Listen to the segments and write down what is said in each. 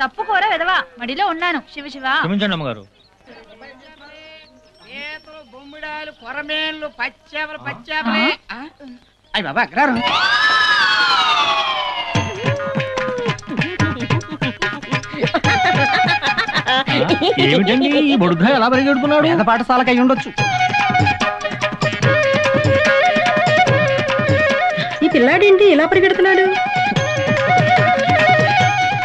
తప్పు కోర విధవా మడిలో ఉన్నాను శివ శివ క్షమించండి అమ్మగారు. ఏతలు బొమ్మిడాలు కొరమేన్లు పచ్చేపలు పచ్చేపలే అయ్య బాబా అగ్రారు ఏమిటండి ఈ బొడుగా ఎలా పరిగెడుతున్నాడు? పెద్ద పాఠశాలకు అయి ఉండొచ్చు. ఈ పిల్లాడేంటి ఎలా పరిగెడుతున్నాడు?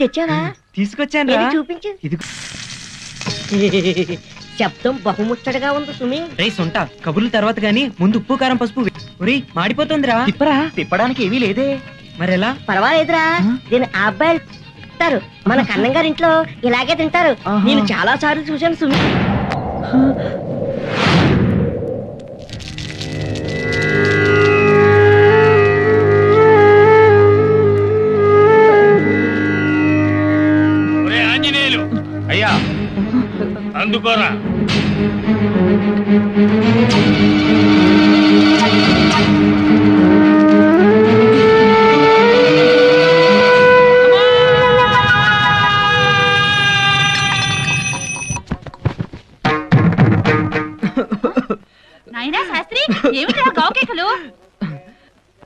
తెచ్చావా? తీసుకొచ్చాను, చూపించు. శబ్దం బహుముచ్చటగా ఉంది సుమి. రైస్ ఉంటా కబుర్లు తర్వాత గానీ ముందు ఉప్పు కారం పసుపు. ఒరేయ్ మాడిపోతుందిరా, తిప్పరా? తిప్పడానికి ఏమీ లేదే. మరెలా? పర్వాలేదురా, దీని ఆ అబ్బాయిలు మన కన్నంగారి ఇంట్లో ఇలాగే తింటారు. నేను చాలా సార్లు చూశాను సుమి. ఆంజనేయులు అయ్యా అందుకోరా.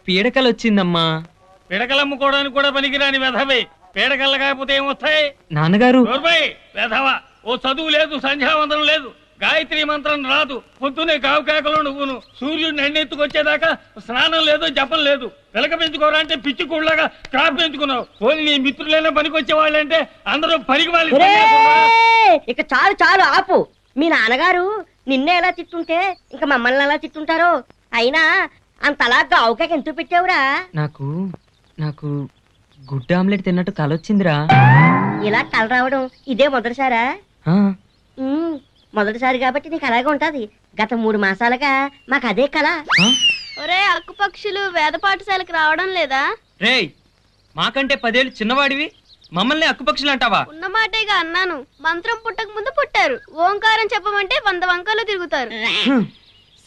పీడకలు వచ్చిందమ్మా. పీడకలు అమ్ముకోవడానికి కూడా పనికిరాని వెధవే. పీడకలు కాకపోతే ఏమొస్తాయి నాన్నగారు? ఓ చదువు లేదు, సంధ్యావందనం లేదు, గాయత్రి మంత్రం రాదు, పొద్దునే కావు కేకలు, నువ్వును సూర్యుడిని ఎన్నెత్తుకొచ్చేదాకా స్నానం లేదు, జపం లేదు. పిలక పెంచుకోరా అంటే పిచ్చి కూడలాగా క్రాప్ పెంచుకున్నావు. పోనీ నీ మిత్రులైనా పనికొచ్చే వాళ్ళంటే అందరూ పనికి వాళ్ళు. ఇక చాలు చాలు ఆపు. మీ నాన్నగారు నిన్నే ఎలా తిట్టుంటే ఇంకా మమ్మల్ని ఎలా తిట్టుంటారో. అయినా అంతలాగా ఆవుకేక ఎంత పెట్టావురా? నాకు నాకు గుడ్డ ఆమ్లెట్ తిన్నట్టు కలొచ్చిందిరా. ఇలా కల రావడం ఇదే మొదటిసారా? మొదటిసారి కాబట్టి నీకు అలాగే ఉంటది. గత 3 మాసాలుగా మాకు అదే కళ. ఒరే అక్కుపక్షులు వేద పాఠశాలకు రావడం లేదా? రేయ్ మాకంటే 10 ఏళ్ళు చిన్నవాడివి, మమ్మల్ని అక్కుపక్షులు అంటావా? ఉన్న మాటేగా అన్నాను. మంత్రం పుట్టక ముందు పుట్టారు. ఓంకారం చెప్పమంటే 100 వంకలు తిరుగుతారు.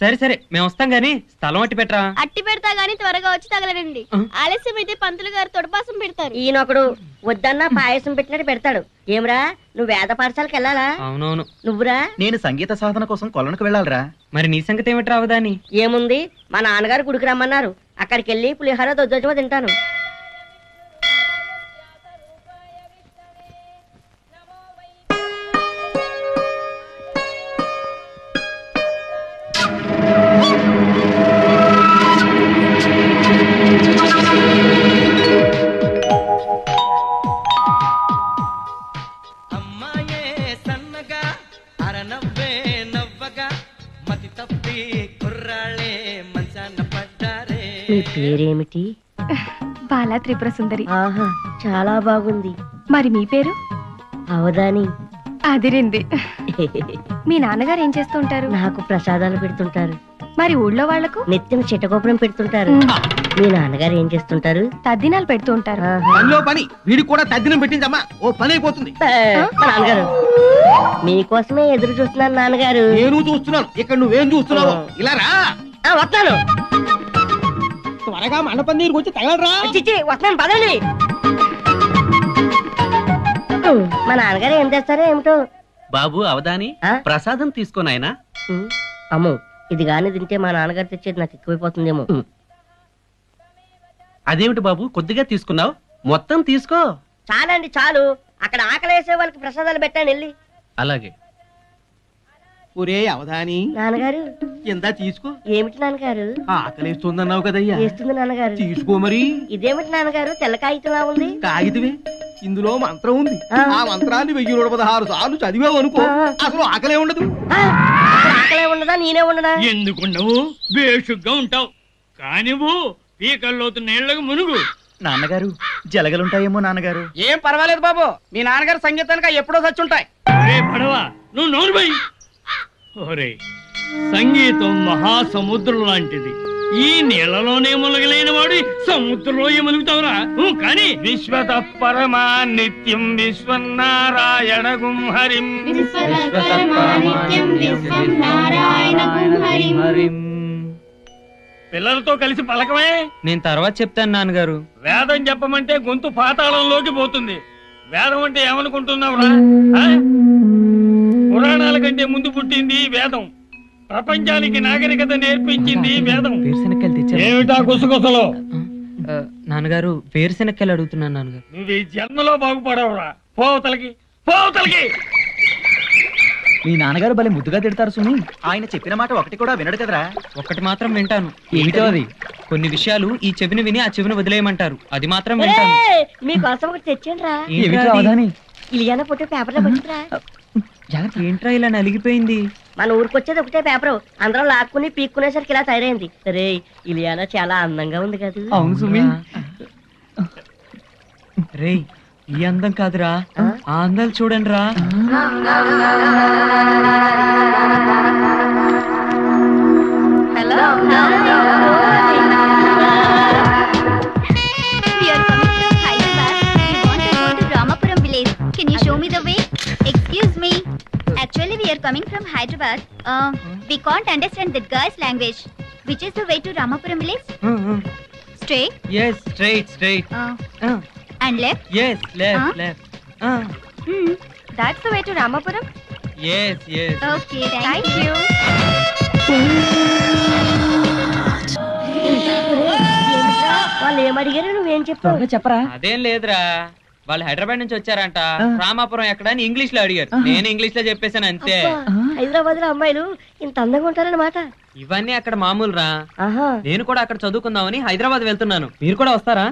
సరే సరే మేము వస్తాం గానీ స్థలం అట్టి పెట్టరా? అట్టి పెడతా గానీ త్వరగా వచ్చి తగలడండి. ఆలస్యం అయితే పంతులు గారు తొడపాసం పెడతారు. ఈయనొకడు వద్దన్నా పాయసం పెట్టినట్టు పెడతాడు. ఏమరా నువ్వు వేద పాఠశాలకు వెళ్ళాలా? అవునవును. నువ్వురా? నేను సంగీత సాధన కోసం కొలనుకు వెళ్ళాలరా. మరి నీ సంగతి ఏమిటి రావదాని? ఏముంది, మా నాన్నగారు గుడికి రమ్మన్నారు. అక్కడికి వెళ్ళి పులిహోర దొజ్జటో తింటాను. పేరేమిటి? బాలా త్రిపుర సుందరి. ఆహా చాలా బాగుంది. మరి మీ పేరు? అవదాని. అదిరింది. మీ నాన్నగారు ఏం చేస్తూ ఉంటారు? నాకు ప్రసాదాలు పెడుతుంటారు. మరి ఊళ్ళో వాళ్లకు? నిత్యం చిట్టగోపురం పెడుతుంటారు. మీ నాన్నగారు ఏం చేస్తుంటారు? తద్దినాలు పెడుతూ ఉంటారు. మీకోసమే ఎదురు చూస్తున్నాను నాన్నగారు. నేను చూస్తున్నాను, ఇక్కడ నువ్వేం చూస్తున్నావు? ఇలా రా. వస్తాను. త్వరగా మండపం దగ్గరికి వచ్చి తగలరా. వస్తాను పదండి. మా నాన్నగారు ఏం చేస్తారో ఏమిటో. బాబు అవదాని ప్రసాదం తీసుకొని ఆయన. అమ్మో ఇది గాని తింటే మా నాన్నగారు తెచ్చేది నాకు ఎక్కువైపోతుందేమో. అదేమిటి బాబు కొద్దిగా తీసుకున్నావు? మొత్తం తీసుకో. చాలండి చాలు, అక్కడ ఆకలేసే వాళ్ళకి ప్రసాదాలు పెట్టాను వెళ్ళి. అలాగే. ఒరే అవధాని, నాన్నగారు ఎంత తీసుకో. ఏమిటి నాన్నగారు? ఆకలిస్తుందన్నావు కదయ్యా. చేస్తుంది నాన్నగారు. తీసుకో మరి. ఇదేమిటి నాన్నగారు తెల్ల కాగితంలా ఉంది? కాగితమే, ఇందులో మంత్రం ఉంది. ఆ మంత్రాన్ని 1016 సార్లు చదివావు అనుకో అసలు ఆకలే ఉండదు. ఆకలే ఉండదా? నేనే ఉండదా? ఎందుకుండవు, బేషుగ్గా ఉంటావు. కానివ్వు, పీకల్లోతు నీళ్లకు మునుగు. నాన్నగారు జలగలుంటాయేమో నాన్నగారు. ఏం పర్వాలేదు బాబు, మీ నాన్నగారు సంగీతానికి ఎప్పుడో సచ్చుంటాయి. నువ్వు నోరు పోయి. ఒరే, సంగీతం మహాసముద్రం లాంటిది, ఈ నెలలోనే ములగలేని వాడు సముద్రంలో ఏమలుగుతావురా? కానీ విశ్వత పరమా నిత్యం విశ్వన్నారాయణ గుం హరిం, పిల్లలతో కలిసి పలకమే. నేను తర్వాత చెప్తాను నాన్నగారు. వేదం చెప్పమంటే గొంతు పాతాళంలోకి పోతుంది. వేదం అంటే ఏమనుకుంటున్నావురా? పురాణాల కంటే ముందు పుట్టింది వేదం, ప్రపంచానికి నాగరికత నేర్పించింది వేదం. ఏమిటా కుసగుసలో? నాన్నగారు వేరుశెనక్కలు అడుగుతున్నాను నాన్నగారు. నువ్వు ఈ జన్మలో బాగుపడవురా, పోవతలకి పోవతలకి. మీ నాన్నగారు భలే ముద్దుగా తిడతారు సుమి. ఆయన చెప్పిన మాట ఒకటి కూడా వినడు కదరా. ఒకటి మాత్రం వింటాను. ఏమిటో అది? కొన్ని విషయాలు ఈ చెవిని విని ఆ చెవిని వదిలేయమంటారు, అది మాత్రం వింటాను. మీకోసం ఒకటి తెచ్చాను. ఏంట్రా ఇలా నలిగిపోయింది? మన ఊరికొచ్చేది ఒకటే పేపర్, అందరం లాక్కుని పీక్కునేసరికి ఇలా తయారైంది. సరే, ఇలియానా చాలా అందంగా ఉంది కదా? అవును సుమి. రే, ఈ అందం కాదురా, ఆ అందాలు చూడండి రా. Ramapuram village. Can you show me the way? Excuse me. Actually, we are coming from Hyderabad. We can't understand that girl's language. Which is the way to Ramapuram village? Straight? Yes, straight. And left? Yes, left. That's the way to Ramapuram? Yes. Okay, thank you. వాళ్ళు ఏమడిగారు, నువ్వేం చెప్పావు? చెప్పరా? అదేం లేదురా, వాళ్ళు హైదరాబాద్ నుంచి వచ్చారంట. రామాపురం ఎక్కడ అని ఇంగ్లీష్ లో అడిగారు, నేను ఇంగ్లీష్ లో చెప్పేశాను అంతే. హైదరాబాద్ లో అమ్మాయిలు ఇంత అందంగా ఉంటారన్నమాట. ఇవన్నీ అక్కడ మామూలు రా. నేను కూడా అక్కడ చదువుకుందామని హైదరాబాద్ వెళ్తున్నాను. మీరు కూడా వస్తారా?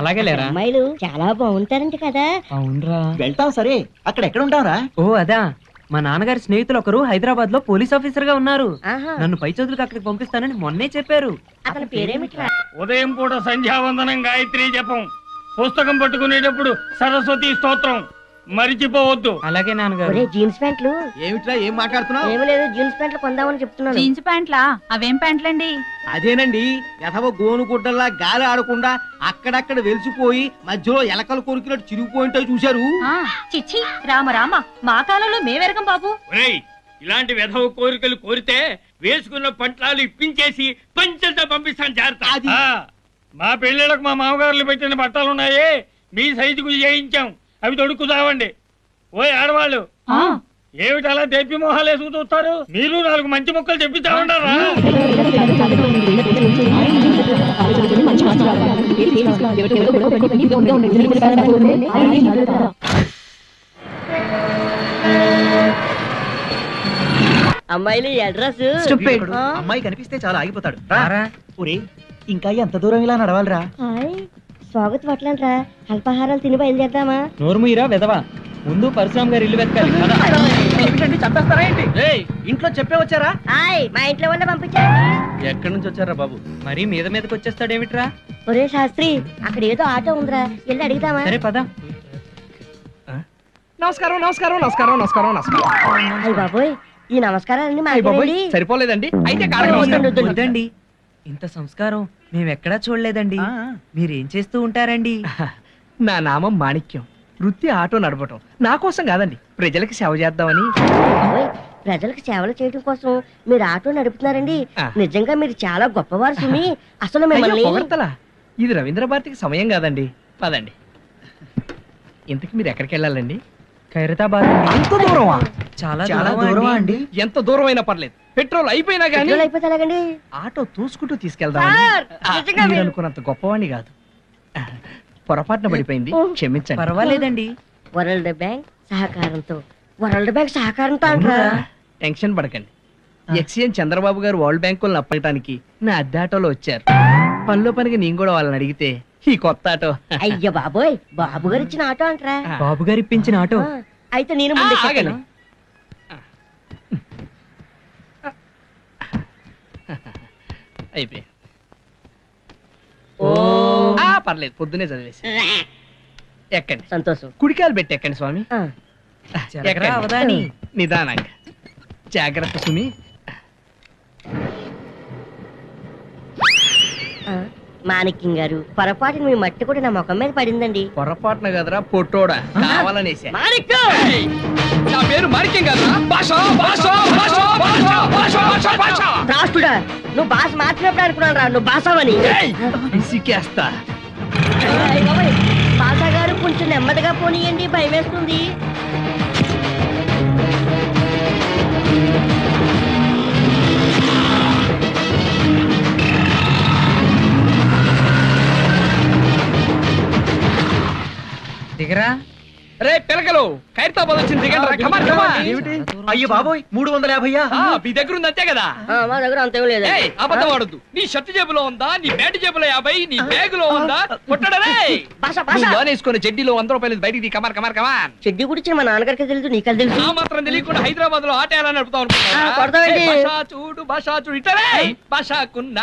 అలాగే లేరా? అమ్మాయిలు చాలా బాగుంటారంట కదా. అవునరా, వెళ్తాం. సరే, అక్కడ ఎక్కడ ఉంటావురా? ఓ అదా, మా నాన్నగారి స్నేహితులు ఒకరు హైదరాబాద్ లో పోలీస్ ఆఫీసర్ గా ఉన్నారు. నన్ను పై చదువులకు అక్కడికి పంపిస్తానని మొన్నే చెప్పారు. అతని పేరేమిట్రా? ఉదయం కూడా సంధ్యావందనం, గాయత్రి జపం, పుస్తకం పట్టుకునేటప్పుడు సరస్వతి స్తోత్రం మరిచిపోవద్దు. అలాగే నాన్నగారు. జీన్స్ ప్యాంట్లు? ఏమిట్రా, ఏం మాట్లాడుతున్నావు? ఏమీ లేదు, జీన్స్ ప్యాంట్లు కొందామని చెప్తున్నాను. జీన్స్ ప్యాంట్లా? అవేం ప్యాంట్లండి? అదేనండి, యథవ గోను గుడ్డల్లా గాలి ఆడకుండా అక్కడక్కడ వెలిసిపోయి మధ్యలో ఎలకలు కొరికినట్టు చిరిగిపోయింటో చూశారు. చిచ్చి రామ, మా కాలంలో మేమెరకం బాబు. ఇలాంటి యథవ కోరికలు కోరితే వేసుకున్న పంటలు ఇప్పించేసి పంచలతో పంపిస్తాను, జాగ్రత్త. మా పెళ్ళిళ్ళకు మా మామగారులు పెట్టిన బట్టలున్నాయి, మీ సైజుకు చేయించాం, అవి తొడుక్కుదావండి. ఓయ్ ఆడవాళ్ళు, ఏమిటి అలా తెప్పి మొహాలు వేసుకు చూస్తారు? మీరు నాలుగు మంచి మొక్కలు తెప్పిస్తామన్నారా? అమ్మాయిలు అడ్రస్ అమ్మాయి కనిపిస్తే చాలా ఆగిపోతాడు. ఇంకా ఎంత దూరం ఇలా నడవాలిరా? స్వాగతం అట్లంట్రా. అల్పాహారాలు తిని బయలుదేరదామా? నోరుమీరా వెదవా, ముందు పరశురామ్ గారు ఇల్లు వెతకాలి. చంపేస్తారా ఏంటి? ఇంట్లో చెప్పే వచ్చారా? మా ఇంట్లో వల్ల పంపించారు. ఎక్కడి నుంచి వచ్చారా బాబు? మరి మీద మీదకి వచ్చేస్తాడేమిట్రా? ఒరే శాస్త్రి, అక్కడ ఏదో ఆటో ఉందిరా, వెళ్ళి అడిగిదామా? సరే పదా. నమస్కారం. బాబోయ్, ఈ నమస్కారాలన్నీ సరిపోలేదండి. అయితే ఇంత సంస్కారం మేమెక్కడా చూడలేదండి. మీరేం చేస్తూ ఉంటారండి? నా నామం మాణిక్యం, వృత్తి ఆటో నడపటం. నా కోసం కాదండి, ప్రజలకు సేవ చేద్దామని. ప్రజలకు సేవలు చేయడం కోసం మీరు ఆటో నడుపుతున్నారండి? నిజంగా మీరు చాలా గొప్పవారు సుమి. అసలు ఇది రవీంద్ర భారతికి సమయం కాదండి, పదండి. ఇంతకు మీరు ఎక్కడికి వెళ్ళాలండి? ఖైరతాబాద్. ఎంత దూరమా? చాలా దూరమా అండి? ఎంత దూరం అయినా పర్లేదు, పెట్రోల్ అయిపోయినా కానీ ఆటో తోసుకుంటూ తీసుకెళ్దామని. అనుకున్నంత గొప్పవాణ్ణి కాదు, పొరపాటున పడిపోయింది, క్షమించండి. పర్వాలేదండి. వరల్డ్ బ్యాంక్ సహకారంతో టెన్షన్ పడకండి. ఎక్స్ఎం చంద్రబాబు గారు వరల్డ్ బ్యాంక్ వాళ్ళని అప్పగటానికి నా అద్దె ఆటోలో వచ్చారు. పనిలో పనికి నేను కూడా వాళ్ళని అడిగితే ఈ కొత్త ఆటో. అయ్య బాబోయ్, బాబు గారు ఇచ్చిన ఆటో అంటారా? బాబు గారు ఇప్పించిన ఆటో అయితే నేను ముందు. పర్లేదు పొద్దునే చదివేసి ఎక్కండి సంతోషం కుడికాలు పెట్టి ఎక్కండి స్వామి నిదానంగా జాగ్రత్త సుమి మాణిక్యం గారు పొరపాటున మీ మట్టి కూడా నా ముఖం మీద పడిందండి పొరపాటున కదరా పొట్టోడా కావాలనేసా నా పేరు మాణిక్యం కాదురా రాష్ట్రుడా నువ్వు భాష మార్చినప్పుడు అనుకున్నాను రా నువ్వు భాషవని విసికేస్తా భాష గారు కొంచెం నెమ్మదిగా పోనీయండి భయం వేస్తుంది దిగరా రే పిలకలు ఖైరతాబాద్ వచ్చింది దిగండి అయ్యో బాబోయ్ 350 మీ దగ్గర ఉంది అంతే కదా మా దగ్గర అంతే లేదు అబద్ధం ఆడద్దు నీ షర్ట్ జేబులో ఉందా నీ బ్యాట్ జేబులో 50 నీ బ్యాగ్ లో ఉందా కొట్టడరేసుకుని చెడ్డీలో 100 రూపాయలు బయటికి కమార్ కమార్ కమాన్ చెడ్డీ గురించి మా నాన్నగారికి తెలుసు నీకు తెలుసు ఆ మాత్రం తెలియకుండా హైదరాబాద్ లో ఆట వేయాలని అడుగుతాం అనుకుంటా చూడు భాషా చూడు ఇట్లరే భాషకున్నా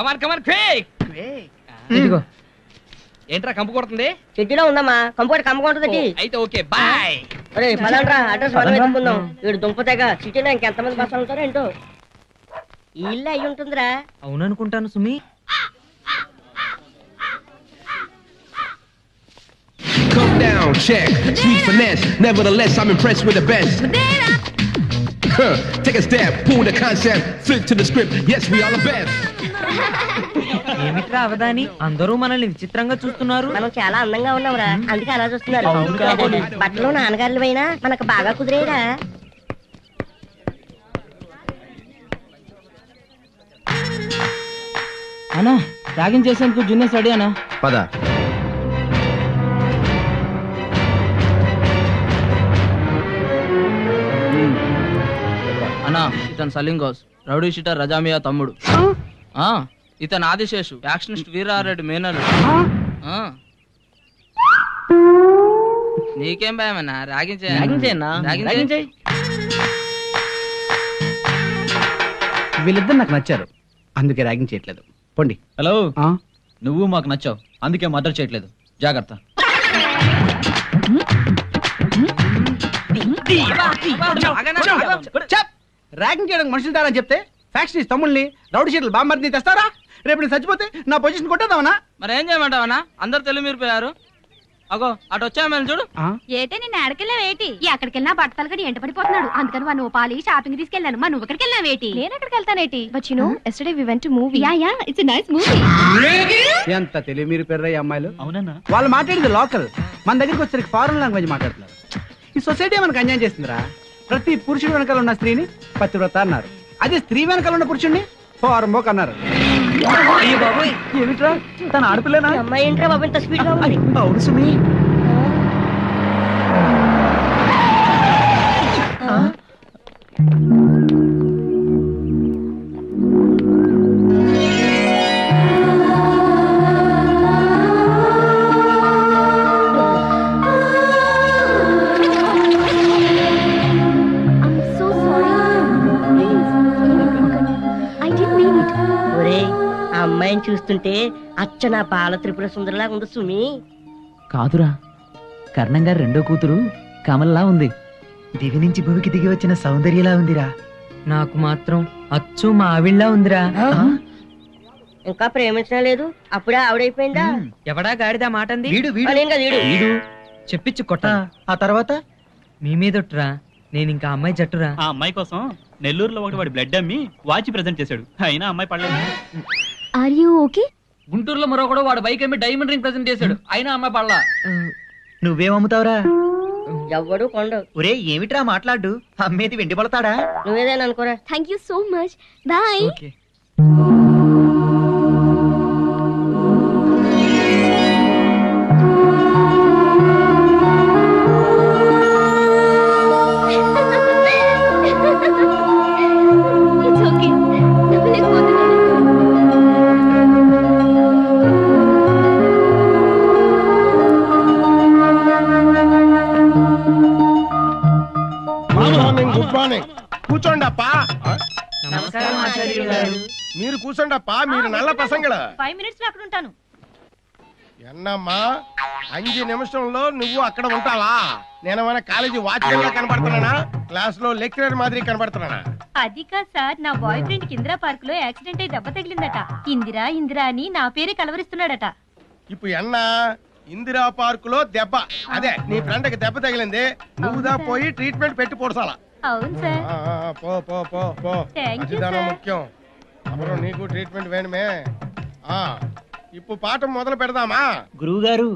కమార్ కమార్ ఇదిగో ఏంట్రా కంపు కొడుతుంది చెడ్డీలో ఉందమ్మా కంపు కమ్మ ఉంటుంది అయితే ఓకే బాయ్ పదండ్రా అడ్రస్ వెతుకుందాం వీడు దుంపతేగా సిటీలో ఇంకెంతమంది బస్సులు ఉంటారో ఏంటో ఈ ఇల్లు అయి ఉంటుందిరా అవుననుకుంటాను సుమి come down check sweet finesse nevertheless I'm impressed with the best take a step pull the concept flip to the script yes we are the best ఏమిట్రా అవదాని అందరూ మనల్ని విచిత్రంగా చూస్తున్నారు మనం చాలా అందంగా ఉన్నాంరా అందుకే అలా చూస్తున్నారు బట్టలు నాన్నగారులు అయినా మనకు బాగా కుదిరేరా అనా రాగింగ్ చేసేందుకు జున్నే సడి అనా పద అనా ఇతను సలింగోస్ రౌడీ షీటర్ రజామియా తమ్ముడు ఇతను ఆదిశేషు యాక్షనిస్ట్ వీరారెడ్డి మేనలు నీకేం భయమన్నా రాగించే వీళ్ళిద్దరు నాకు నచ్చారు అందుకే రాగింగ్ చేయట్లేదు పోండి హలో నువ్వు మాకు నచ్చావు అందుకే మర్డర్ చేయట్లేదు జాగ్రత్త రాగింగ్ చేయడానికి మనుషులు తారని చెప్తే ఫ్యాక్షన్ తమ్ముల్ని రౌడీ షీట్లు బాంబర్ని తెస్తారా రేపు నేను చచ్చిపోతే నా పొజిషన్ కొట్టేద్దామనా మరి ఏం చేయమంటావనా అందరు తెలుగు మీరు పోయారు అగో అటు వచ్చా చూడు ఏటే నేను అడకెళ్ళా వేటి అక్కడికి వెళ్ళినా బట్టలు కడి ఎంట పడిపోతున్నాడు అందుకని మన పాలి షాపింగ్ తీసుకెళ్ళాను మా నువ్వు అక్కడికి వెళ్ళినా వేటి నేను అక్కడికి వెళ్తానేటి వచ్చిన yesterday we went to movie yeah yeah it's a nice movie ఎంత తెలుగు మీరు పెర్రై అమ్మాయిలు అవునన్నా వాళ్ళు మాట్లాడేది లోకల్ మన దగ్గరికి వచ్చేసరికి ఫారెన్ లాంగ్వేజ్ మాట్లాడుతున్నారు ఈ సొసైటీ మనకు అన్యాయం చేస్తుందిరా ప్రతి పురుషుడు వెనకాల ఉన్న స్త్రీని పతివ్రత అన్నారు అదే స్త్రీ వెనకాల ఉన్న పురుషుణ్ణి ఫారంబోక్ అన్నారు ఏమిట్రా తన ఆడపిల్లనా అవును సుమి చూస్తుంటే అచ్చ నా బాల త్రిపుర సుందరలా ఉంది సుమి కాదురా కర్ణం గారు రెండో కూతురు కమల్లా ఉంది దివి నుంచి భూమికి దిగి వచ్చిన సౌందర్యలా ఉందిరా నాకు మాత్రం అచ్చు మా ఆవిళ్ళ ఉందిరా ఇంకా ప్రేమించడం లేదు అప్పుడే ఆవిడైపోయిందా ఎవడా గాడిదా మాటంది చెప్పించు కొట్ట ఆ తర్వాత మీ మీదొట్టురా నేను ఇంకా అమ్మాయి జట్టురా ఆ అమ్మాయి కోసం నెల్లూరులో ఒకటి వాడి బ్లడ్ అమ్మి వాచి ప్రెజెంట్ చేశాడు అయినా అమ్మాయి పడలేదు Are you okay? గుంటూరులో మరొకడు వాడు బైక్ అమ్మి డైమండ్ రింగ్ ప్రెజెంట్ చేశాడు అయినా అమ్మాయి పడలా నువ్వేం అమ్ముతావురా ఎవడు కొండవు ఒరే ఏమిట్రా మాట్లాడు అమ్మేది వెండి పడతాడా నువ్వేదేనా అనుకోరా thank you so much bye మీరు కూర్చోండి అప్ప మీరు నల్ల పసంగడా 5 నిమిషాలు అక్కడ ఉంటాను என்னம்மா 5 நிமிஷంలో నువ్వు అక్కడ ఉంటావా? నేనేమైనా కాలేజీ వాచ్‌మెన్‌లా కనబడుతున్నానా? క్లాస్‌లో లెక్చరర్ మాదిరి కనబడుతున్నానా? అదికా సార్, నా బాయ్ ఫ్రెండ్ ఇందిరా పార్క్ లో యాక్సిడెంట్ అయి దెబ్బ తగిలిందట. ఇందిరా అని నా పేరే కలవరిస్తున్నాడట. ఇప్పుడు అన్నా ఇందిరా పార్క్ లో దెబ్బ, అదే నీ ఫ్రెండ్కి దెబ్బ తగిలింది, నువ్వుదా పోయి ట్రీట్మెంట్ పెట్టి పోసాలా? అవును సార్. పో అదిదాన ముఖ్యం. అప్పుడు నీకు ట్రీట్మెంట్ వేణమే. ఇప్పుడు పాఠం మొదలు పెడదామా గురువు గారు?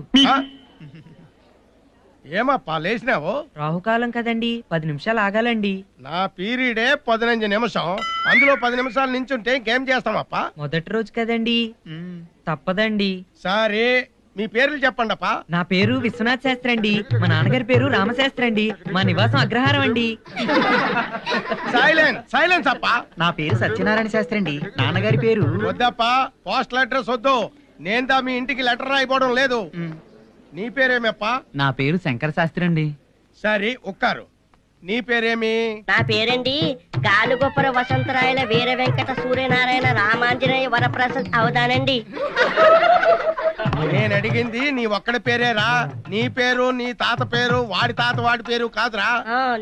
ఏమప్పా లేచినావు? రాహుకాలం కదండి, 10 నిమిషాలు ఆగాలండి. నా పీరియడే 15 నిమిషం, అందులో 10 నిమిషాలు నించుంటే ఇంకేం చేస్తామప్పా? మొదటి రోజు కదండి, తప్పదండి. సరే మీ పేర్లు చెప్పండి అప్పా. నా పేరు విశ్వనాథ్ శాస్త్రి అండి, మా నాన్నగారి పేరు రామశాస్త్రి అండి, మా నివాసం అగ్రహారం అండి. సైలెన్స్ అప్పా. నా పేరు సత్యనారాయణ శాస్త్రి అండి, నాన్నగారి పేరు. వద్దప్పా పోస్టల్ అడ్రస్ వద్దు, నేందా మీ ఇంటికి లెటర్ రాయిపోవడం లేదు. నీ పేరేమప్పా? నా పేరు శంకర శాస్త్రి అండి. సరే ఒక్కారు, నీ పేరేమి? నా పేరండి గాలుగొప్పర వసంతరాయల వీర వెంకట సూర్యనారాయణ రామాంజనేయ వరప్రసాద్ అవదానండి. నేను అడిగింది నీ ఒక్కడి పేరేరా? నీ పేరు, నీ తాత పేరు, వాడి తాత వాడి పేరు కాదురా.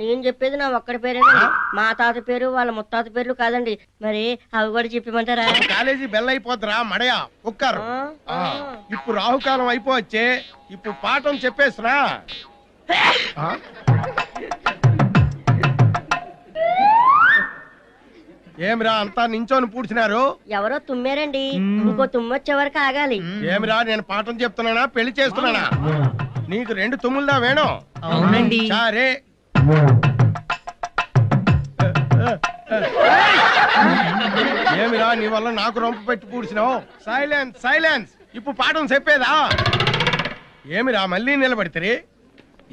నేను చెప్పేది నా ఒక్కడి పేరేనా? మా తాత పేరు వాళ్ళ ముత్తాత పేర్లు కాదండి. మరి అవి కూడా చెప్పమంటారా? కాలేజీ బెల్ అయిపోద్దురా మడయా, ఒక్కారు. ఇప్పుడు రాహుకాలం అయిపోవచ్చే, ఇప్పుడు పాఠం చెప్పేసినా. ఏమిరా అంతా నించోని పూడ్చినారు? ఎవరో తుమ్మారండి, ఇంకో తుమ్మొచ్చే వరకు ఆగాలి. ఏమిరా నేను పాఠం చెప్తున్నానా పెళ్లి చేస్తున్నానా? నీకు 2 తుమ్ములుదా వేణు? అవునండి. సరే ఏమిరా నీ వల్ల నాకు రొంపు పెట్టి పూడ్చినావు? సైలెన్స్ ఇప్పుడు పాఠం చెప్పేదా? ఏమిరా మళ్ళీ నిలబడితే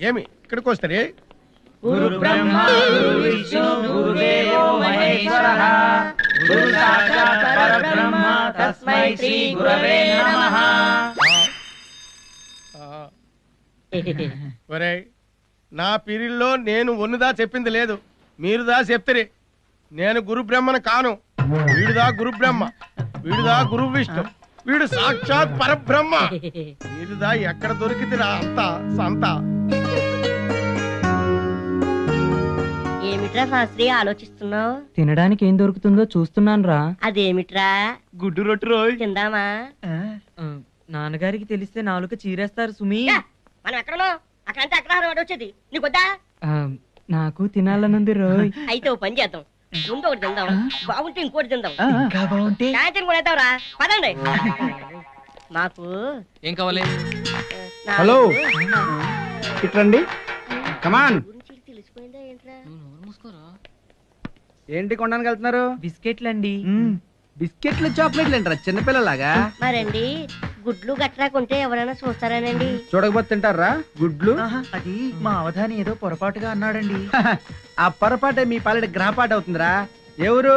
ఏమి ఇక్కడికి వస్తే? గురు బ్రహ్మ గురు విష్ణు గురు దేవో మహేశ్వరః, గురు సాక్షాత్ పరబ్రహ్మ తస్మై శ్రీ గురవే నమః. ఒరేయ్ నా పిరిల్లో నేను ఒన్నుదా చెప్పింది లేదు, మీరుదా చెప్తిరి. నేను గురు బ్రహ్మను కాను, వీడుదా గురు బ్రహ్మ, వీడుదా గురు విష్ణు, వీడు సాక్షాత్ పరబ్రహ్మ. వీడుదా ఎక్కడ దొరికితిరా అంతా సంతా? ఏమిట్రా శాస్త్రి ఆలోచిస్తున్నావు? తినడానికి ఏం దొరుకుతుందో చూస్తున్నాను రా. అదేమిట్రా? గుడ్డు రొట్టు రోజు తిందామా? నాన్నగారికి తెలిస్తే నాలుక చీరేస్తారు సుమి. మనం ఎక్కడో అక్కడంటే అగ్రహారం వచ్చేది నీకొద్దా? నాకు తినాలనుంది రోయ్. అయితే ఓ పని చేద్దాం, ముందు ఒకటి తిందాం, బాగుంటే ఇంకోటి తిందాం, సాయంత్రం కూడా వేద్దాం రా. పదండి. నాకు ఏం కావాలి? హలో ఇట్లండి. కమాన్. ఏంటి కొనడానికి వెళ్తున్నారు? బిస్కెట్లు అండి. బిస్కెట్లు చాక్లెట్లు అంటారా చిన్నపిల్లలాగా? మరండి గుడ్లు గట్రా కొంటే ఎవరైనా చూస్తారానండి? చూడకపోతే తింటారా గుడ్లు? అది మా అవధాని ఏదో పొరపాటుగా అన్నాడండి. ఆ పొరపాటే మీ పాలెడ గ్రహపాటు అవుతుందిరా. ఎవరు?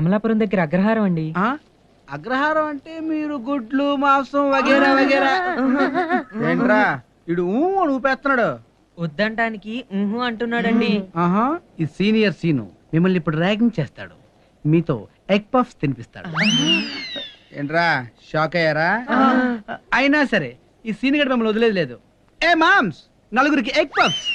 అమలాపురం దగ్గర అగ్రహారం అండి. అగ్రహారం అంటే మీరు గుడ్లు మాంసం వగేరా వగేరా ఏంట్రా ఇడు ఊపేస్తున్నాడు? వద్దంటానికి అంటున్నాడండి. ఈ సీనియర్ సీను మిమ్మల్ని ఇప్పుడు ర్యాగింగ్ చేస్తాడు, మీతో ఎగ్ పఫ్స్ తినిపిస్తాడు. ఏంట్రా షాక్ అయ్యారా? అయినా సరే ఈ సీన్ గడ మిమ్మల్ని వదిలేదు లేదు. ఏ మామ్స్, నలుగురికి ఎగ్ పఫ్స్.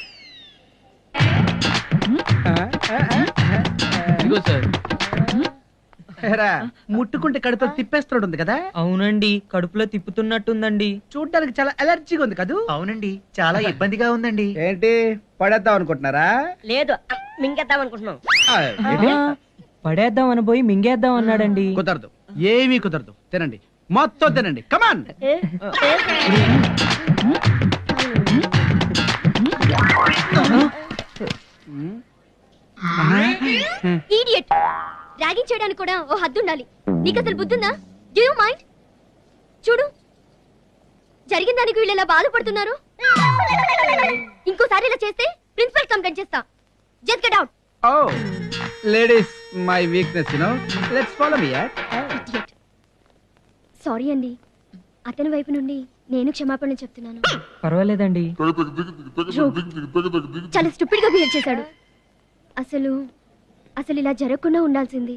ముట్టుకుంటే కడుపులో తిప్పేస్తున్నాడు ఉంది కదా? అవునండి, కడుపులో తిప్పుతున్నట్టుందండి. చూడ్డానికి చాలా ఎలర్జీగా ఉంది కదా? అవునండి, చాలా ఇబ్బందిగా ఉందండి. ఏంటి పడేద్దాం అనుకుంటున్నారా? లేదు, మింగేద్దాం అనుకుంటున్నాం. పడేద్దాం అనబోయి మింగేద్దాం అన్నాడండి. కుదరదు, ఏమీ కుదరదు. తినండి, మొత్తం తినండి. కమాన్. ర్యాగింగ్ చేయడానికి కూడా ఓ హద్దు ఉండాలి. నీకు అసలు బుద్ధుందా? Do you mind? చూడు జరిగిన దానికి వీళ్ళు ఇలా బాధపడుతున్నారు. ఇంకోసారి ఇలా చేస్తే ప్రిన్సిపల్ కంప్లైంట్ చేస్తా. Just get out. Oh ladies, my weakness you know. Let's follow me act. Sorry అండి, అతని వైపు నుండి నేను క్షమాపణ చెప్తున్నాను. పర్వాలేదండి. చాలా స్టూపిడ్ గా బిహేవ్ చేశాడు. అసలు ఇలా జరగకుండా ఉండాల్సింది.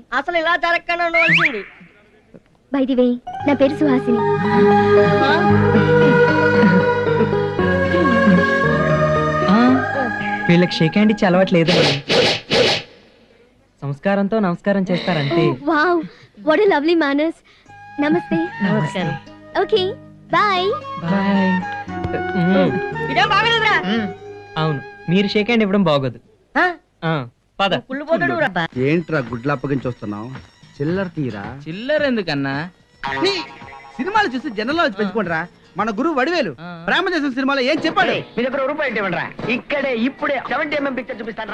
By the way, na peru Suhasini. వీళ్ళకి షేక్ హ్యాండ్ ఇచ్చి అలవాట్లేదు. సంస్కారంతో నమస్కారం చేస్తారంటే. Wow, what a lovely manners. నమస్తే. నమస్కారం. Okay, bye. బాయ్. ఇదే బాగులేదురా? అవును, మీరు షేక్ హ్యాండ్ ఇవ్వడం బాగోదు. ఆ? ఆ. పద. కుళ్ళు పోతాడురా. ఏంట్రా గుడ్ల అప్పగించి వస్తున్నావు? చిల్లర తీరా. చిల్లర ఎందుకన్నా? సినిమాలు చూసి జనరల్ నాలెడ్జ్ పెంచుకోండిరా. మన గురువు వడివేలు ప్రేమ దేశం సినిమాలో ఏం చెప్పాడు? మీ దగ్గర రూపాయి ఇక్కడే ఇప్పుడే 70mm పిక్చర్ చూపిస్తాను.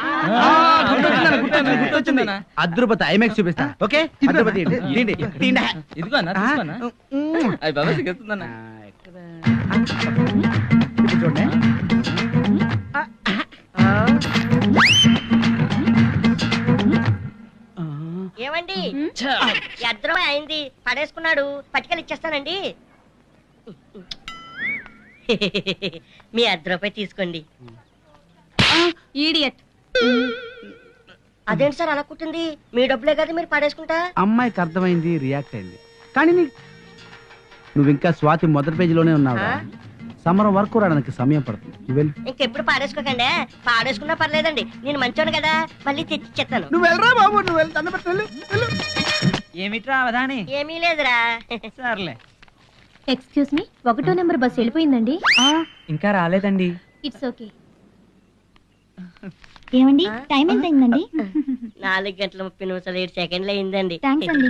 అద్భుత ఐమాక్స్ చూపిస్తా. ఓకే, ఇదిగో అన్న తీసుకోనా? అయ్య బాబా సిగొస్తుందన్న. చూడండి. ఏమండి అద్భుతం అయింది, పడేసుకున్నాడు. పట్టికలు ఇచ్చేస్తానండి. మీ అద్భుతం తీసుకోండి. అదేంటి సార్ అనుకుంటుంది? మీ డబ్బులే కదా మీరు పడేసుకుంటా. అమ్మాయికి అర్థమైంది, రియాక్ట్ అయింది. కానీ నువ్వు ఇంకా స్వాతి మొదటి పేజీలోనే ఉన్నావు. సమరం వరకు రావడానికి సమయం పడుతుంది. ఇంకెప్పుడు పాడేసుకోకండి. పాడేసుకున్నా పర్లేదండి, నేను మంచోను కదా. మళ్ళీ తెచ్చిచ్చేస్తాను. నువ్వు వెళ్ళరా బాబు, నువ్వు వెళ్తాను. ఏమిట్రా అవధాని? ఏమీ లేదురా. సర్లే. ఎక్స్క్యూజ్ మీ, 1వ నెంబర్ బస్సు వెళ్ళిపోయిందండి. ఇంకా రాలేదండి. It's okay. ఏమండి టైం ఎంత అయిందండి? 4:30 అయిందండి. థ్యాంక్స్ అండి.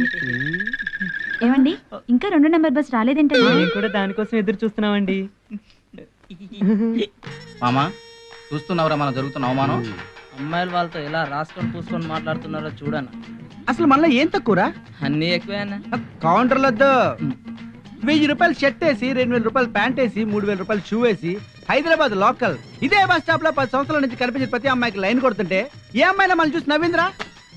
ఏమండి ఇంకా 2వ నెంబర్ బస్ రాలేదంటే? నేను కూడా దానికోసం ఎదురు చూస్తున్నామండి. మామా చూస్తున్నావురా మనం జరుగుతున్న అవమానం. అమ్మాయిలు వాళ్ళతో ఇలా రాసుకొని పూసుకొని మాట్లాడుతున్నారో చూడన్నా. అసలు మనలో ఏం తక్కువరా? అన్ని ఎక్కువే అన్న. కౌంటర్లొద్దు. 1000 రూపాయలు షర్ట్ వేసి, 2000 రూపాయలు ప్యాంట్ వేసి, 3000 రూపాయలు షూ వేసి హైదరాబాద్ లోకల్ ఇదే బస్ స్టాప్ లో 10 సంవత్సరాల నుంచి కనిపించిన ప్రతి అమ్మాయికి లైన్ కొడుతుంటే ఏ అమ్మాయినా మనం చూసి నవ్విందిరా.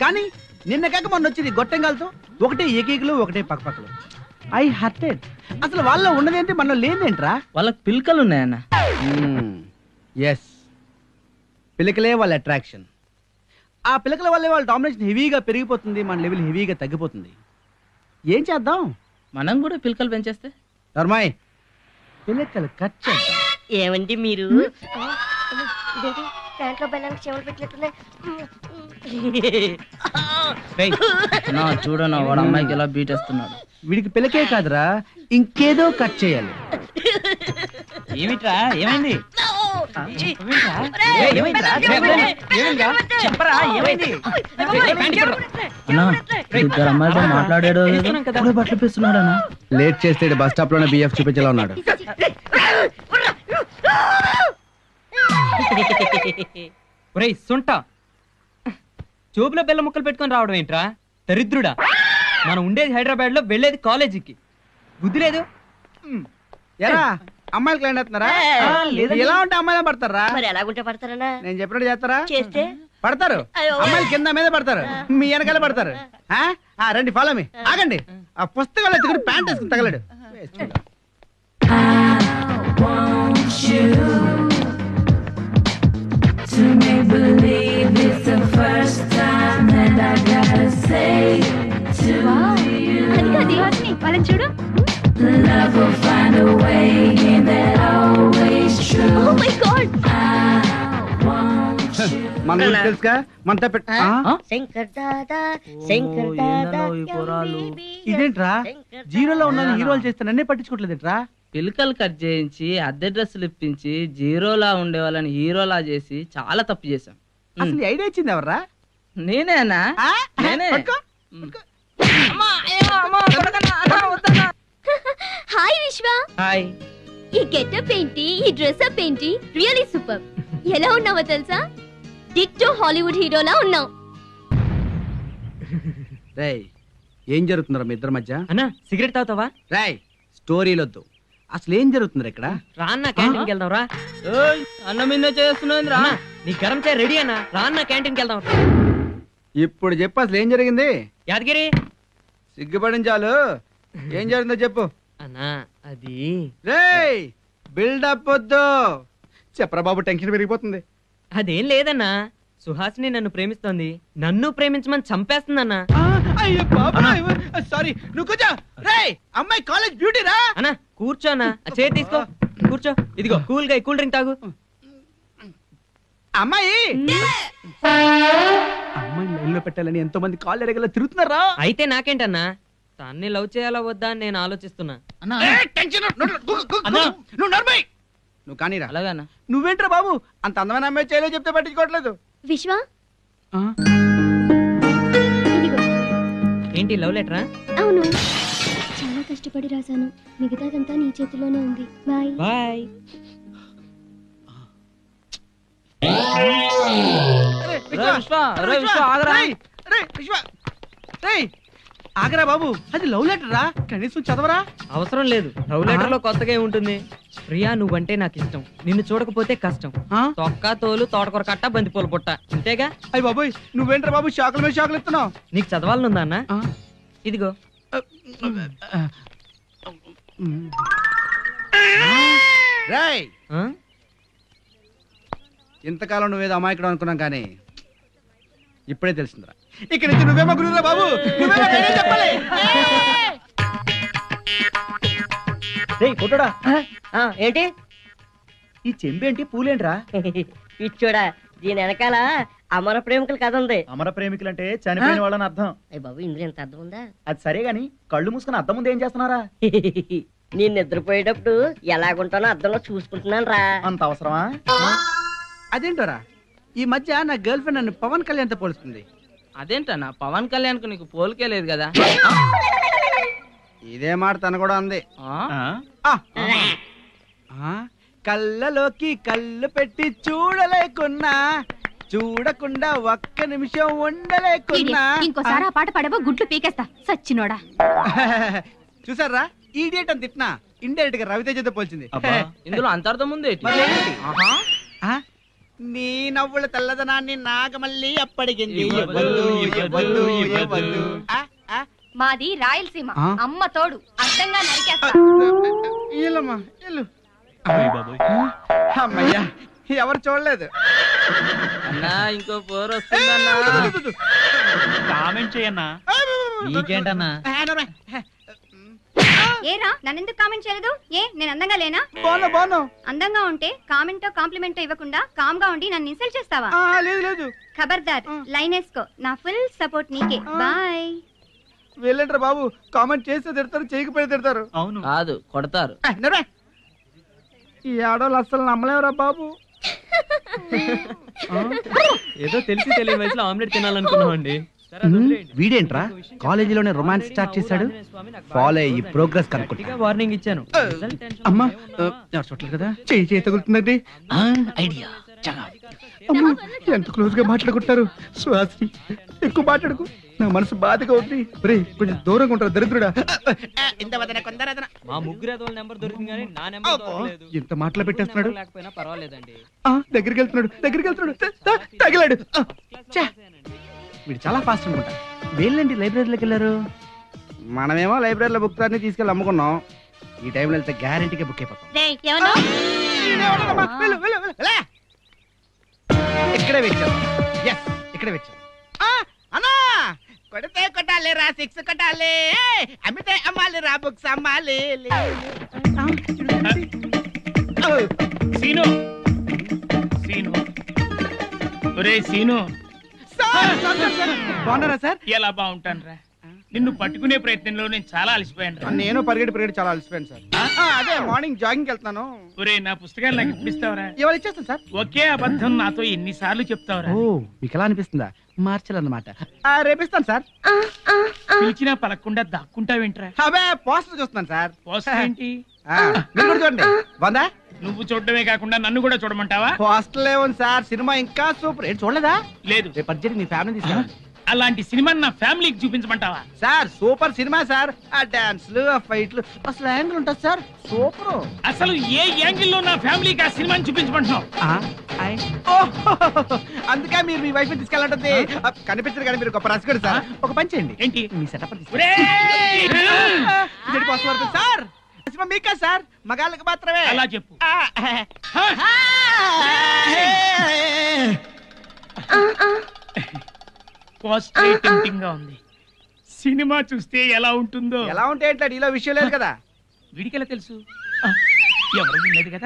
కానీ నిన్న కాక మొన్న వచ్చి గొట్టంగాలతో ఒకటే ఏకీకులు, ఒకటే పక్కపక్కలు. I hurted. అసలు వాళ్ళ ఉన్నదేంటి మనలో లేదేంట్రా? వాళ్ళకి పిలకలు ఉన్నాయన్న. ఎస్, పిలకలే వాళ్ళ అట్రాక్షన్. ఆ పిలకల వల్లే వాళ్ళ డామినేషన్ హెవీగా పెరిగిపోతుంది, మన లెవెల్ హెవీగా తగ్గిపోతుంది. ఏం చేద్దాం? మనం కూడా పిలకలు పెంచేస్తే ధర్మాయ్ పిలకలు కట్ చేద్దాం. ఏమండి మీరు చూడన్నా, వాడు అమ్మాయికి ఎలా బీటేస్తున్నాడు. వీడికి పిలకే కాదురా, ఇంకేదో కట్ చేయాలి. ఏమిట్రా? ఏమైంది? మాట్లాడాడు బట్టలు పిస్తున్నాడు. లేట్ చేస్తే బస్ స్టాప్ లోనే బిఎఫ్ చూపించేలా ఉన్నాడు. చూపులో బెల్ల ముక్కలు పెట్టుకుని రావడం ఏంట్రా దరిద్రుడా? మనం ఉండేది హైదరాబాద్ లో, వెళ్ళేది కాలేజీకి. బుద్ధి లేదు. అమ్మాయిలకు లైన్ అవుతున్నారా? ఎలా ఉంటే అమ్మాయిలే పడతారా? ఎలాగుంటే పడతారా? నేను చెప్పినట్టు చేస్తారా? చేస్తే పడతారు. అమ్మాయిలు కింద మీద పడతారు, మీ వెనకాల పడతారు. రండి, ఫాలో మీ. ఆగండి, ఆ పుస్తకాలు ఎత్తుకుని ప్యాంట్ వేసుకుని తగలడు. To make believe it's the first time that I gotta say to you. Adikadi, valan chudu. Love will find a way, and that always true. Oh my God. Manu telska, manta pet. Shankar Dada, Shankar Dada. Identra. Zero la unnadi hero al chestunnanne pattichukottledentra. పిలకలు cut చేయించి, అద్దె డ్రెస్సులు ఇప్పించి, జీరోలా ఉండే వాళ్ళని హీరోలా చేసి చాలా తప్పు చేశాం. అసలు ఐడియా ఇచ్చింది ఎవర్రా? నేనేనా? హాయ్ విశ్వ. హాయ్. ఈ గెటప్ ఏంటి, ఈ డ్రెస్అప్ ఏంటి? Really super. ఎలా ఉన్నావో తెలుసా? డిట్టో హాలీవుడ్ హీరోలా ఉన్నావు. రేయ్, ఏం జరుగుతుందిరా మీ ఇద్దరి మధ్య? అన్నా సిగరెట్ తాగుతావా? రేయ్, స్టోరీలొద్దు. అసలు ఏం జరుగుతుంది ఇక్కడ? రాన్న క్యాంటీన్ కి వెళ్దాం రా. నీ గరం చాయ్ రెడీ అన్నా. రాన్న క్యాంటీన్ కి వెళ్దాం. ఇప్పుడు చెప్పు అసలు ఏం జరిగింది. యాదగిరి, సిగ్గుపడిన చాలు. ఏం జరిగిందో చెప్పు అన్నా. అది రేయ్, బిల్డప్ వద్దు, చెప్పరా బాబు, టెన్షన్ పెరిగిపోతుంది. అదేం లేదన్నా, సుహాసిని నన్ను ప్రేమిస్తోంది, నన్ను ప్రేమించమని చంపేస్తుందన్నా. అయ్యో బాబాయ్ సారీ ను కూర్చో రేయ్ అమ్మాయి కాలేజ్ బ్యూటీ రా అన్న కూర్చోనా చేయి తీసుకో కూర్చో ఇదిగో కూల్ గా కూల్ డ్రింక్ తాగు అమ్మాయి అమ్మాయి లైన్ లో పెట్టాలని ఎంతో మంది కాల్ ఎరగల తిరుగుతున్నారా అయితే నాకేంటన్నా తన్ని లవ్ చేయాలా వద్దా అని నేను ఆలోచిస్తున్నా అన్న టెన్షన్ ను నర్మై ను కానిరా అలాగా అన్న నువ్వేంట్రా బాబు అంత అందమైన అమ్మాయి చేయలో చెప్తే పట్టించుకోవట్లేదు విశ్వ ఏంటి లవ్ లెటరా అవును చాలా కష్టపడి రాశాను మిగతాదంతా నీ చేతిలోనే ఉంది బై బై ఆగరా బాబు అది లవ్ లెటరా కనీసం చదవరా అవసరం లేదు లవ్ లెటర్ లో కొత్తగా ఏముంటుంది ప్రియా నువ్వంటే నాకు ఇష్టం నిన్ను చూడకపోతే కష్టం తొక్క తోలు తోటకూర కట్ట బంతిపూల పుట్ట అంతేగా అయ్యి బాబోయ్ నువ్వేంట్రా బాబు షాకుల మీద షాకులు ఇస్తున్నావు నీకు చదవాలనుందా అన్న ఇదిగో ఇంతకాలం నువ్వేదో అమాయకుడు అనుకున్నాం కానీ ఇప్పుడే తెలిసిందిరా ఇక్కడ నుంచి నువ్వేమో గురువురా బాబు చెప్పాలి ఫోటోడా ఏంటి ఈ చెంబేంటి పూలేంట్రా ఇచ్చోడా దీని వెనకాల అమర ప్రేమికులు కథ ఉంది అమర ప్రేమికులు అంటే చనిపోయిన వాళ్ళని అర్థం బాబు ఇందులో ఎంత అర్థం ఉందా అది సరే గాని కళ్ళు మూసుకుని అర్థం ఉంది ఏం చేస్తున్నారా నేను నిద్రపోయేటప్పుడు ఎలాగుంటానో అర్థంలో చూసుకుంటున్నాను రా అంత అవసరమా అదేంటోరా ఈ మధ్య నా గర్ల్ ఫ్రెండ్ నన్ను పవన్ కళ్యాణ్ తో పోలుస్తుంది అదేంటన్నా పవన్ కళ్యాణ్ కు నీకు పోలికే లేదు కదా ఇదే మాట తన కూడా అంది కళ్ళలోకి కళ్ళు పెట్టి చూడలేకున్నా చూడకుండా ఒక్క నిమిషం ఉండలేకున్నా ఇంకోసారి ఆ పాట పాడబో గుడ్లు పీకేస్తా సచ్చినోడా చూసారా ఈ డేట్ అని తిట్టినా ఇండైరెక్ట్ గా రవితేజతో పోల్చింది ఇందులో అంతర్థం ఉంది నీ నవ్వుల తెల్లదనాన్ని నాగమల్లి అప్పడిగింది మాది రాయలసీమ అమ్మ తోడు అర్థంగా నరికేస్తా ఎవరు చూడలేదు అన్నా ఇంకో పోరు వస్తుంది కామెంట్ చేయన్నా నీకేంటన్నా ఏరా నన్నెందుకు కామెంట్ చేయలేదు ఏ నేను అందంగా లేనా అందంగా ఉంటే కామెంట్ కాంప్లిమెంట్ ఇవ్వకుండా కామ్ గా ఉండి నన్ను ఇన్సల్ట్ చేస్తావా ఖబర్దార్ లైన్ వేసుకో నా ఫుల్ సపోర్ట్ నీకే బాయ్ వెళ్ళంటారు బాబు కామెంట్ చేస్తే తిడతారు చేయకపోతే తిడతారు అవును కాదు కొడతారు ఈ ఆడవాళ్ళు అస్సలు నమ్మలేవరా బాబు ఏదో తెలిసి తెలియని వయసులో ఆమ్లెట్ తినాలనుకున్నామండి వీడేంట్రా కాలేజీలోనే రొమాన్స్ స్టార్ట్ చేశాడు ఫాలో అయ్యి ప్రోగ్రెస్ కనుక్కుంటా వార్నింగ్ ఇచ్చాను అమ్మా చూడలేదు కదా చెయ్యి చేయి తగులుతున్నది ఐడియా ఎంత క్లోజ్ గా మాట్లాడుకుంటారు స్వాసి ఎక్కువ మాట్లాడుకు నా మనసు బాధగా ఉంది రే కొంచెం దూరంగా ఉంటారు దరిద్రుడా ఎంత మాటలు పెట్టేస్తున్నాడు దగ్గరికి వెళ్తున్నాడు దగ్గరికి వెళ్తున్నాడు తగిలాడు వీడు చాలా ఫాస్ట్ అనుకుంటా వేళ్ళండి లైబ్రరీలోకి వెళ్ళారు మనమేమో లైబ్రరీలో బుక్ తాన్ని తీసుకెళ్ళి అమ్ముకున్నాం ఈ టైంలో వెళ్తే గ్యారెంటీగా బుక్ అయిపోతాం ఇక్కడే వచ్చాం ఇక్కడే వచ్చాం అన్నా కొడితే కొట్టాలి రా సిక్స్ కొట్టాలి అమ్మితే అమ్మాలి రా బుక్స్ అమ్మాలి సీను సీను ఒరే సీను బాగున్నారా సార్ ఎలా బాగుంటాను రా నిన్ను పట్టుకునే ప్రయత్నంలో నేను చాలా అలసిపోయాను నేను పరిగెడి చాలా అలసిపోయాను సార్ అదే మార్నింగ్ జాగింగ్ వెళ్తాను ఒరే నా పుస్తకాలు నాకు ఇప్పిస్తావరా ఇవాళ ఇచ్చేస్తాను సార్ ఒకే అబద్ధం నాతో ఎన్నిసార్లు చెప్తావరా మీకు ఎలా అనిపిస్తుందా మార్చాలన్నమాట రేపిస్తాను సార్ పిలిచినా పలకుండా దాక్కుంటావేంట్రా అవే పోస్టర్ చూస్తాను సార్ పోస్టర్ ఏంటి చూడండి బాగుందా నువ్వు చూడటమే కాకుండా నన్ను కూడా చూడమంటావా పోస్టర్ లేవు సార్ సినిమా ఇంకా సూపర్ ఏంటి చూడలేదా లేదు రేపు మీ ఫ్యామిలీ తీసుకురా అలాంటి సినిమా నా ఫ్యామిలీకి చూపించమంటావా సార్ సూపర్ సినిమా సార్ ఆ డాన్స్లు ఆ ఫైట్లు అసలు యాంగిల్ ఉంటుంది సార్ సూపర్ అసలు ఏ యాంగిల్లో నా ఫ్యామిలీకి ఆ సినిమాని చూపించమంటున్నావు అందుకే మీరు మీ వైఫ్ తీసుకెళ్ళాలంటే కనిపించదు కానీ మీరు గొప్ప రాసుకోండి సార్ ఒక పని చేయండి ఏంటి మీ సెటప్ సార్ సినిమా మీకా సార్ మగాళ్ళకి మాత్రమే అలా చెప్పు ఉంది సినిమా చూస్తే ఎలా ఉంటుందో. ఎలా ఉంటే ఇట్లా విషయం లేదు కదా, వీడికి ఎలా తెలుసు? ఎవరు లేదు కదా.